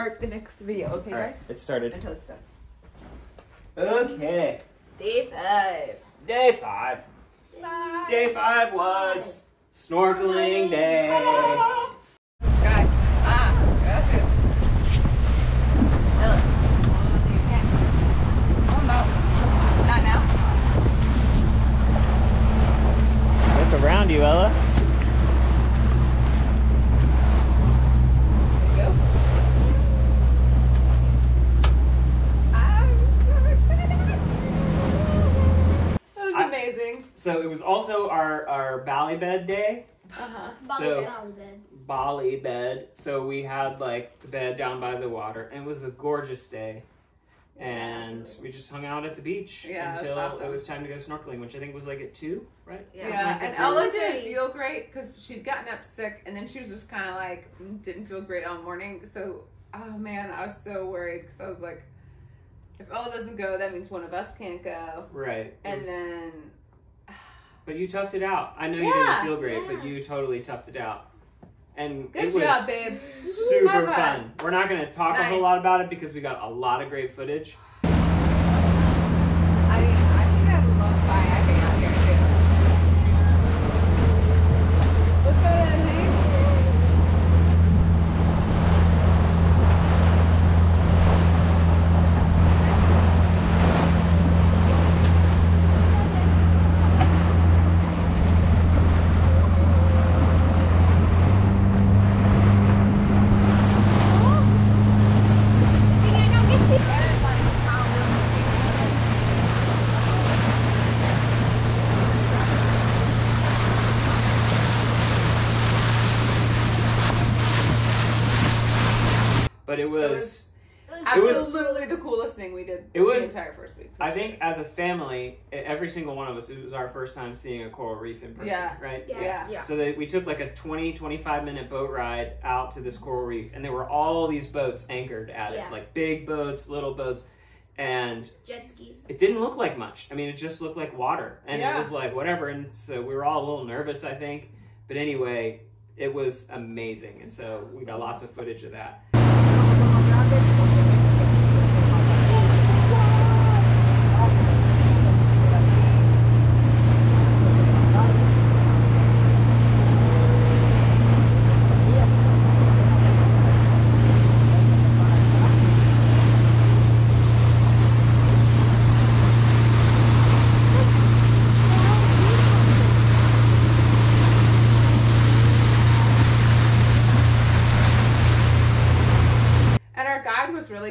start the next video, okay, guys? Right, it started. Until it's done. Okay. Day 5. Day 5 was snorkeling day. Guys, gracias. Oh no, not now. Look around you, Ella. So it was also our Bali bed day. Bali bed. So we had like the bed down by the water, and it was a gorgeous day. And we just hung out at the beach until it was time to go snorkeling, which I think was like at 2, right? Yeah. And Ella didn't feel great because she'd gotten up sick, and then she was just kind of like didn't feel great all morning. So oh man, I was so worried because I was like, if Ella doesn't go, that means one of us can't go. Right. And then. But you toughed it out. I know you didn't feel great, but you totally toughed it out. And good job, babe. Super fun. We're not going to talk a whole lot about it because we got a lot of great footage. I think I love kayaking out here too. Look at it. But it was absolutely the coolest thing we did the entire first week. I think as a family, every single one of us, it was our first time seeing a coral reef in person, right? Yeah. So we took like a 20, 25-minute boat ride out to this coral reef, and there were all these boats anchored at it, like big boats, little boats, and jet skis. It didn't look like much. I mean, it just looked like water, and it was like whatever, and so we were all a little nervous, I think. But anyway, it was amazing, and so we got lots of footage of that.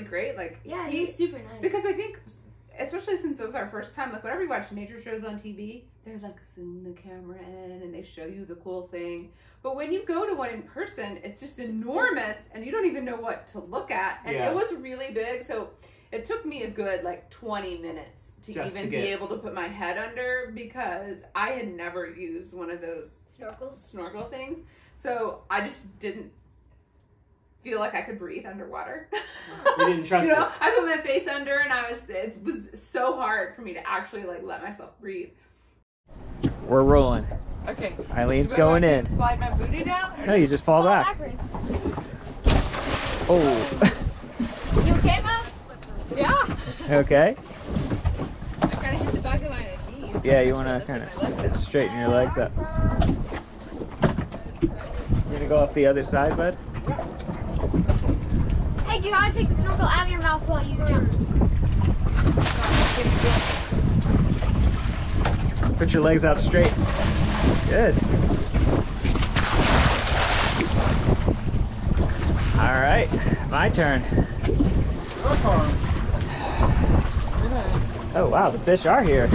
Great, like he was super nice, because I think especially since it was our first time, like whenever you watch nature shows on TV, they're like zoom the camera in and they show you the cool thing, but when you go to one in person, it's just enormous and you don't even know what to look at, and it was really big, so it took me a good like 20 minutes to be able to put my head under, because I had never used one of those snorkel things, so I just didn't feel like I could breathe underwater. You didn't trust it. I put my face under, and it was so hard for me to actually like let myself breathe. We're rolling. Okay. Eileen's going in. Slide my booty down? No, you just fall back. Oh. You okay, Mom? Yeah. Okay. I kind of hit the back of my knees. Yeah, you want to kind of straighten your legs up. You're going to go off the other side, bud? Hey, you gotta take the snorkel out of your mouth while you jump. Put your legs out straight. Good. All right, my turn. Your turn. Oh wow, the fish are here.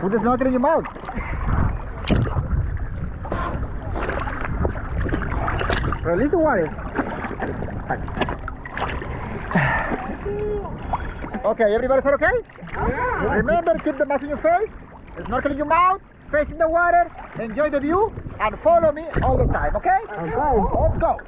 Put the snorkel in your mouth. Release the water. Okay, everybody said okay? Yeah. Remember, keep the mask in your face, snorkel in your mouth, face in the water, enjoy the view, and follow me all the time, okay? Okay. Let's go.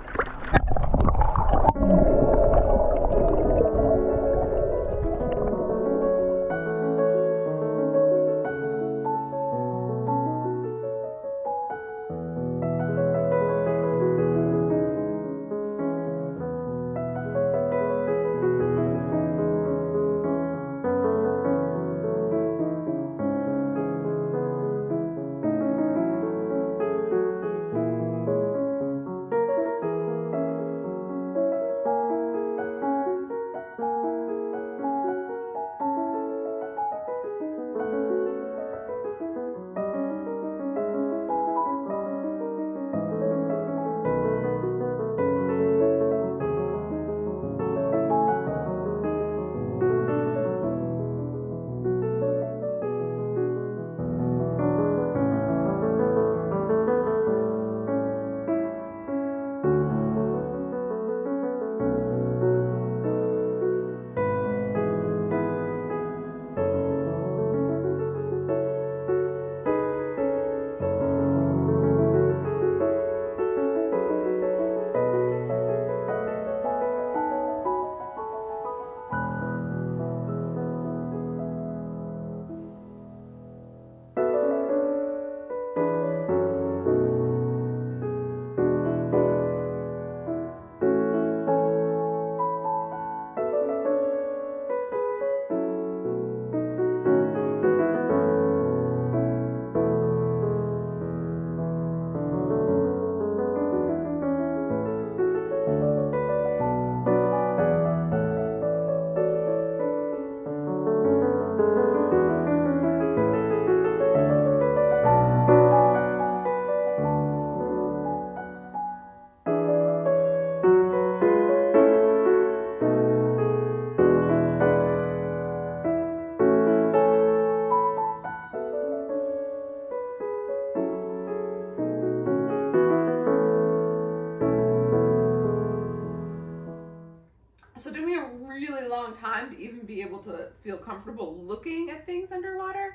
So it took me a really long time to even be able to feel comfortable looking at things underwater.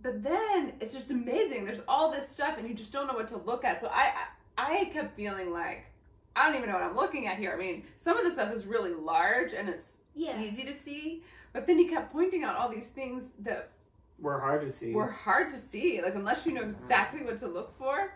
But then it's just amazing. There's all this stuff and you just don't know what to look at. So I kept feeling like, I don't even know what I'm looking at here. I mean, some of the stuff is really large and it's easy to see, but then he kept pointing out all these things that were hard to see. Like, unless you know exactly what to look for.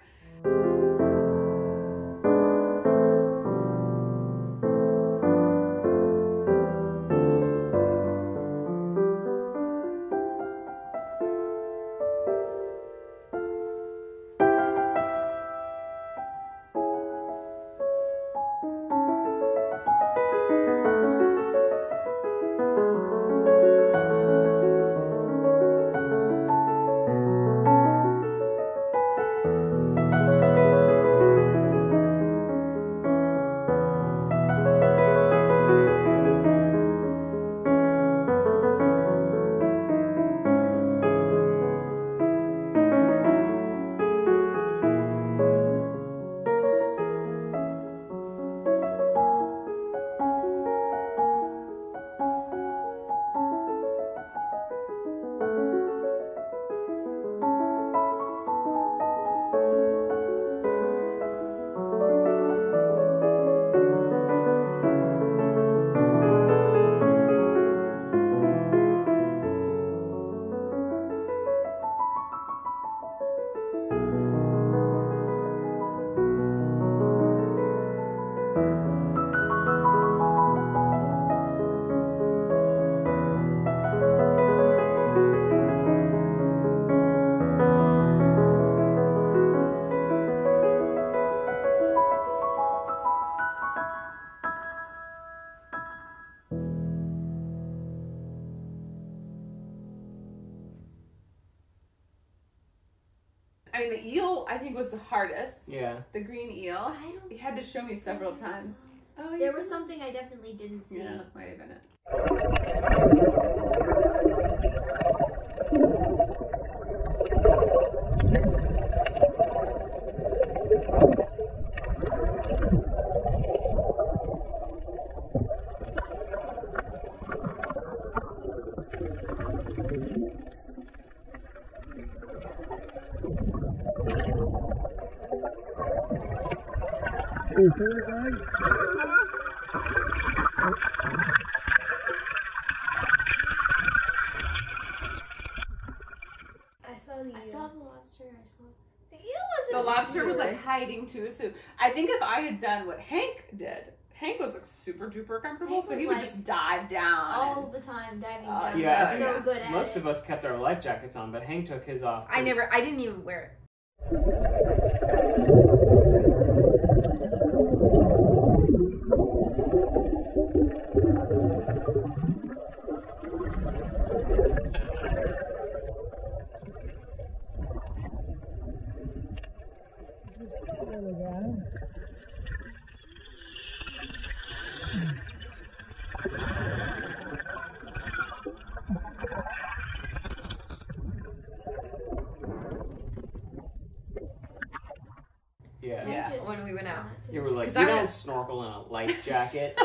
I mean, the eel, I think, was the hardest. Yeah. The green eel. He had to show me several times. Oh, yeah. There was something I definitely didn't see. Yeah, might have been it. You see it, guys? I saw the lobster. I saw the eel. The lobster was like hiding too. So I think if I had done what Hank did, Hank was like super duper comfortable, so he would like, just dive down all the time, diving down. Yeah, he was so good at it. Most of us kept our life jackets on, but Hank took his off. I didn't even wear it. Yeah. When we went out. You were like, you don't snorkel in a life jacket.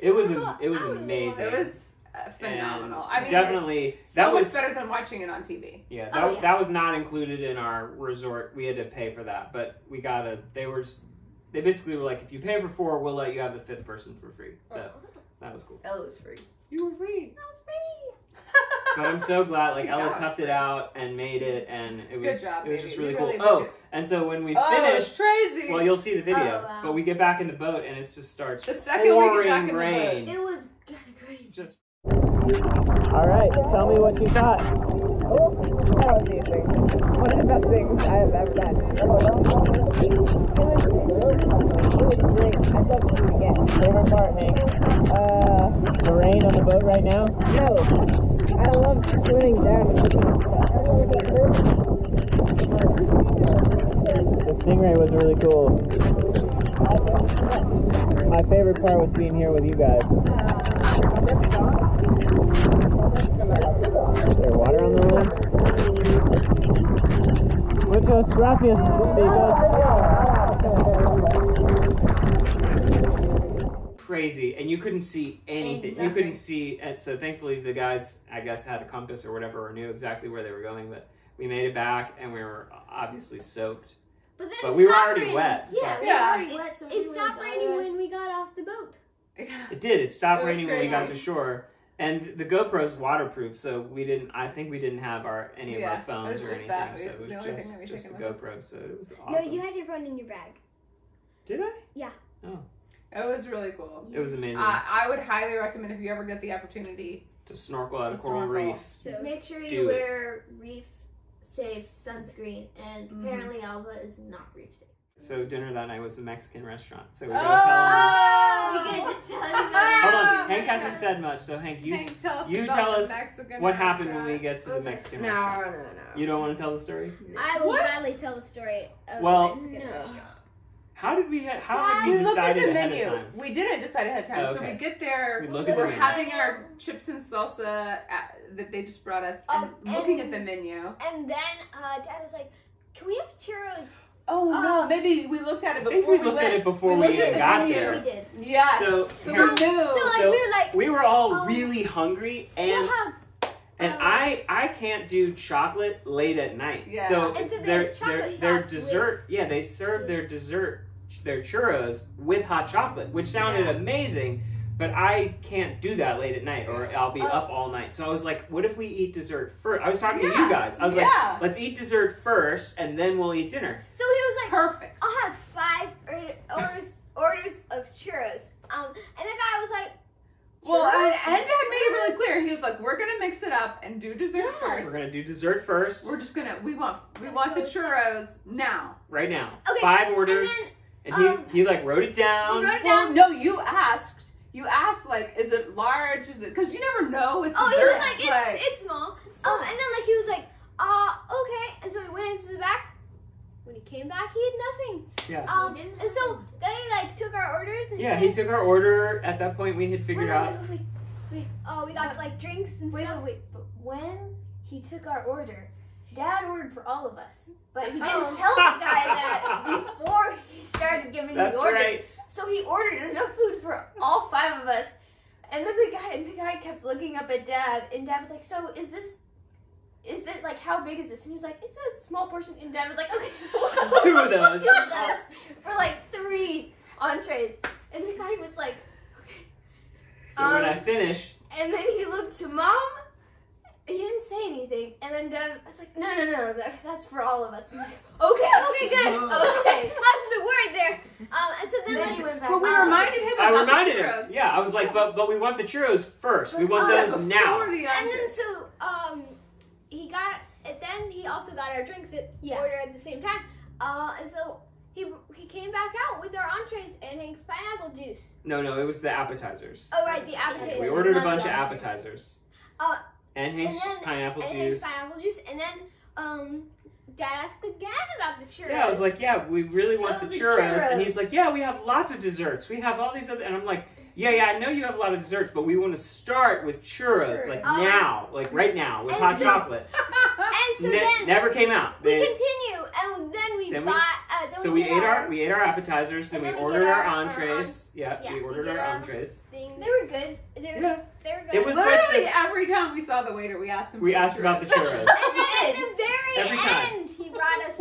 It was amazing. It was phenomenal. And I mean, definitely that was better than watching it on TV. Yeah, that was not included in our resort. We had to pay for that, but we got a. They basically were like, if you pay for 4, we'll let you have the 5th person for free. So that was cool. Ella was free. You were free. I was free. But I'm so glad, like, Ella toughed it out and made it, and it was just really cool. Oh, and so when we finished, crazy. Well, you'll see the video, but we get back in the boat and it just starts pouring rain. It was kind of crazy. Just. All right, tell me what you caught. Oh, that was amazing. One of the best things I have ever done. It was great. I'd love to do it again. Favorite part, Hank? The rain on the boat right now? No. I love swimming down and cooking and stuff. The stingray was really cool. My favorite part was being here with you guys. Is there water on the line? Muchas gracias, Crazy, and you couldn't see anything. You couldn't see, and so thankfully the guys, I guess, had a compass or whatever, or knew exactly where they were going. But we made it back, and we were obviously soaked. But, we were already wet. Yeah, we were already wet. So it stopped raining when we got off the boat. It did. It stopped raining when we got to shore, and the GoPro's waterproof, so we didn't. I think we didn't have any of our phones or anything. So it was just the GoPro. So it was awesome. No, you had your phone in your bag. Did I? Yeah. Oh. It was really cool. It was amazing. I would highly recommend if you ever get the opportunity to snorkel out of Coral Reef. So just make sure you wear reef-safe sunscreen, and apparently Alba is not reef-safe. So dinner that night was a Mexican restaurant. So we got to tell them. We get to tell them about Hold on, Hank hasn't said much, so Hank, you tell us what happened when we get to the Mexican restaurant. No. You don't want to tell the story? No. I will gladly tell the story of the Mexican restaurant. How did we decide ahead of time? We didn't decide ahead of time. So we get there, we're having our chips and salsa that they just brought us, and looking at the menu. And then Dad was like, can we have churros? Oh, no, maybe we looked at it before we went. We looked at it before we even got there. We did. Yeah. So we knew. So we were like. We were all really hungry, and I can't do chocolate late at night. Yeah. So their dessert, they served their dessert, their churros with hot chocolate, which sounded amazing, but I can't do that late at night, or I'll be up all night. So I was like, what if we eat dessert first? I was talking to you guys. I was like, let's eat dessert first, and then we'll eat dinner. So he was like, perfect. I'll have 5 orders of churros. And the guy was like, and Dad made it really clear. He was like, "We're gonna mix it up and do dessert first. We're gonna do dessert first. We're just gonna. We want the churros now. Right now. Okay. 5 orders. And he like wrote it down. Well, no, you asked. You asked like, is it large? Is it? Because you never know with desserts. Oh, he was like, it's small. And then like he was like, okay. And so he went into the back. When he came back, he had nothing. Yeah. And so then he like took our orders. He took our order. At that point, we had figured out. Wait. Oh, we got like drinks and stuff. Wait. But when he took our order, Dad ordered for all of us, but he didn't tell the guy that before he started giving the order. Right. So he ordered enough food for all 5 of us, and then the guy kept looking up at Dad, and Dad was like, "So is this?" Is it like how big is this? And he was like, it's a small portion. And Dad was like, okay, 2 of those for like 3 entrees. And the guy was like, okay. So when I finished, and then he looked to Mom. He didn't say anything. And then Dad was like, no, that's for all of us. And like, okay, good, okay. That's the word there. And so then he went back. But we reminded him. I reminded him. Yeah, I was like, but we want the churros first. But we want those now. And then so he got it. Then he also got our drinks order at the same time. And so he came back out with our entrees and Hank's pineapple juice. No, it was the appetizers. Oh right, the appetizers. We ordered a bunch of appetizers. And Hank's pineapple juice. And then Dad asked again about the churros. Yeah, I was like, we really want the churros. And he's like, we have lots of desserts. We have all these other, and I'm like. Yeah, I know you have a lot of desserts, but we want to start with churros, like now, like right now, with hot chocolate. And so then never came out. We continue, and then we ate our appetizers, and then we ordered our entrees. Yeah, we ordered our entrees. They were good. They were good. It was literally like every time we saw the waiter, we asked him. We asked about the churros. And then at the very end, he brought us.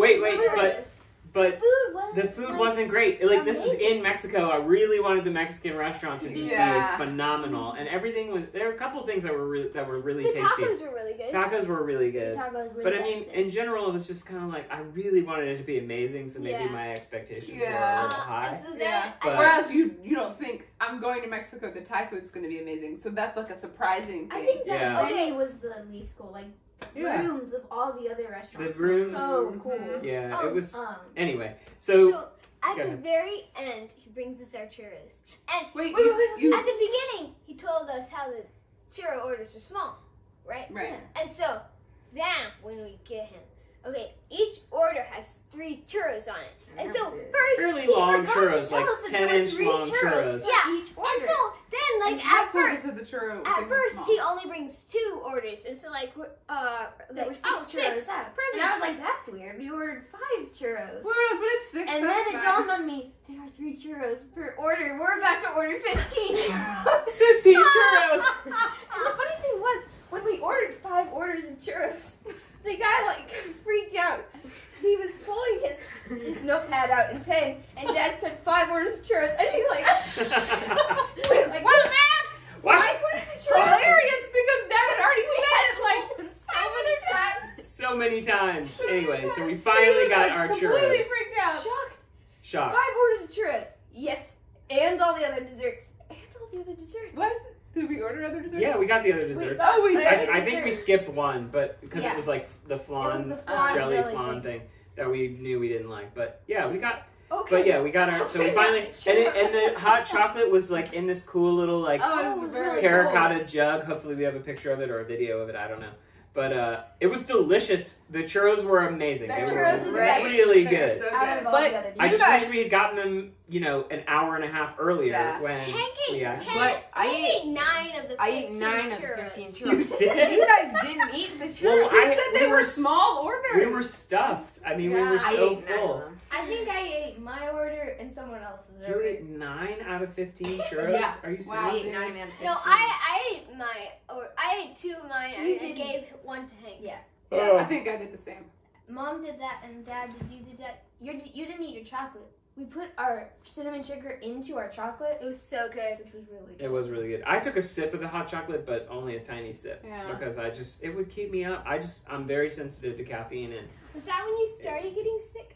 But the food wasn't great. Like, amazing. This is in Mexico. I really wanted the Mexican restaurants to just be like phenomenal, and everything was. There were a couple things that were really tasty. Tacos were really good. Tacos were really good. But I mean, in general, it was just kind of like I really wanted it to be amazing, so maybe my expectations were a little high. So whereas you don't think I'm going to Mexico, the Thai food's going to be amazing. So that's like a surprising thing. I think that was the least cool. Like. Yeah. Rooms of all the other restaurants. The rooms, so cool. Yeah, it was. Anyway, so at the very end, he brings us our churros. And wait, at the beginning, he told us how the churro orders are small, right? Right. Yeah. And so then when we get him, each order has 3 churros on it. And so first, he forgot to tell us that there were 3 churros. Yeah. Each order. And so then, like, at first he only brings 2 orders, and so like there were 6 churros. Perfect. And I was like, that's weird. We ordered 5 churros. But it's 6. And then it dawned on me, there are 3 churros per order. We're about to order 15 churros. 15 churros. And the funny thing was, when we ordered 5 orders of churros, the guy like freaked out. He was pulling his notepad out and pen, and Dad said 5 orders of churros, and he's like, like, what, man? Why? 5 orders of churros? Hilarious, because Dad had already said it like so many times. Anyway, so we finally got our churros. Completely freaked out. Shocked. 5 orders of churros. Yes, and all the other desserts. What? Did we order other desserts? Yeah, we got the other desserts. I think we skipped one, but because it was like the jelly flan thing that we knew we didn't like. But yeah, we got. Okay. But yeah, we got our. So we finally and the hot chocolate was like in this cool little like terracotta jug. Hopefully, we have a picture of it or a video of it. I don't know. But it was delicious. The churros were amazing. They were really good. So good. But I just wish we had gotten them, you know, an hour and a half earlier when we actually. But I ate 9 of the 15 churros. You guys didn't eat the churros. Well, they were small orders. We were stuffed. I mean, we were so full. I think I ate my order and someone else's order. You ate 9 out of 15 churros? Yeah. Are you serious? Wow, I ate 9 out of 15. No, I ate 2 of mine and I gave 1 to Hank. Yeah. Oh. I think I did the same. Mom did that and Dad, did that? You didn't eat your chocolate. We put our cinnamon sugar into our chocolate. It was so good. Which was really good. It was really good. I took a sip of the hot chocolate, but only a tiny sip. Yeah. Because it would keep me up. I'm very sensitive to caffeine. And was that when you started getting sick?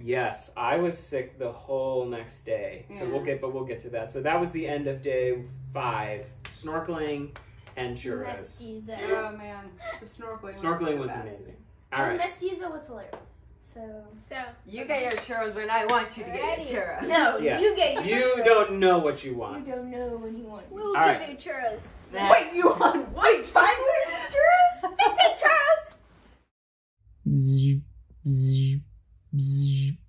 Yes, I was sick the whole next day. Yeah. So we'll get to that. So that was the end of day 5. Snorkeling and churros. Oh man, the snorkeling was amazing. All right. And mestizo was hilarious. So you get your churros when I want you to get your churros. No, you get your churros. You don't know what you want. You don't know when you want. We'll give you churros. Wait, you want what? 5 churros? 15 churros. Bzzz, bzzz.